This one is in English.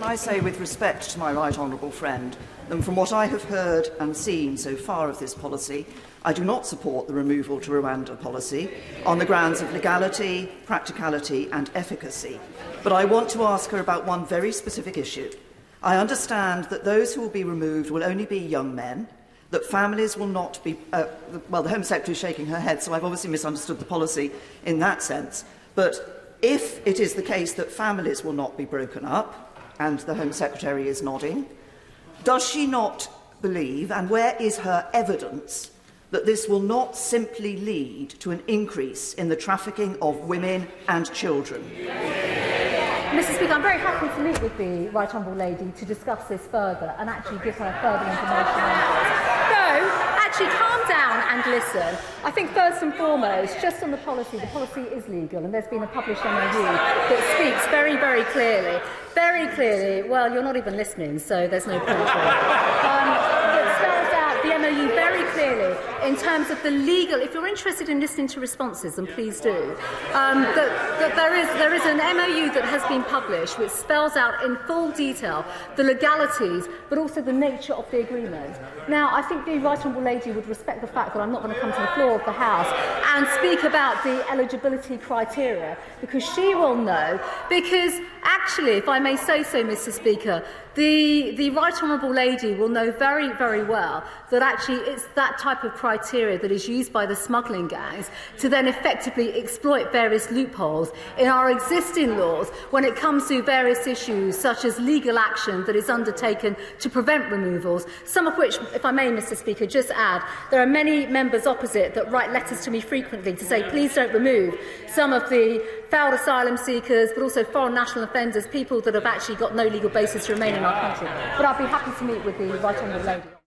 Can I say with respect to my right honourable friend that from what I have heard and seen so far of this policy, I do not support the removal to Rwanda policy on the grounds of legality, practicality and efficacy. But I want to ask her about one very specific issue. I understand that those who will be removed will only be young men, that families will not be... well, the Home Secretary is shaking her head, so I've obviously misunderstood the policy in that sense. But if it is the case that families will not be broken up, and the Home Secretary is nodding, does she not believe, and where is her evidence, that this will not simply lead to an increase in the trafficking of women and children? Mr. Speaker, I'm very happy to meet with the Right Honourable Lady to discuss this further and actually give her further information on this. So, actually, calm down and listen. I think first and foremost, just on the policy is legal, and there's been a published MOU that speaks very, very clearly. Very clearly, well, you're not even listening, so there's no point for it. The MOU very clearly in terms of the legal. If you're interested in listening to responses, then please do. There is an MOU that has been published which spells out in full detail the legalities, but also the nature of the agreement. Now, I think the Right Honourable Lady would respect the fact that I'm not going to come to the floor of the House and speak about the eligibility criteria, because she will know. Because actually, if I may say so, Mr. Speaker, the Right Honourable Lady will know very, very well that actually it's that type of criteria that is used by the smuggling gangs to then effectively exploit various loopholes in our existing laws when it comes to various issues such as legal action that is undertaken to prevent removals, some of which, if I may, Mr. Speaker, just add, there are many members opposite that write letters to me frequently to say please don't remove some of the failed asylum seekers, but also foreign national offenders, people that have actually got no legal basis to remain in our country. But I'd be happy to meet with the Right Honourable Lady.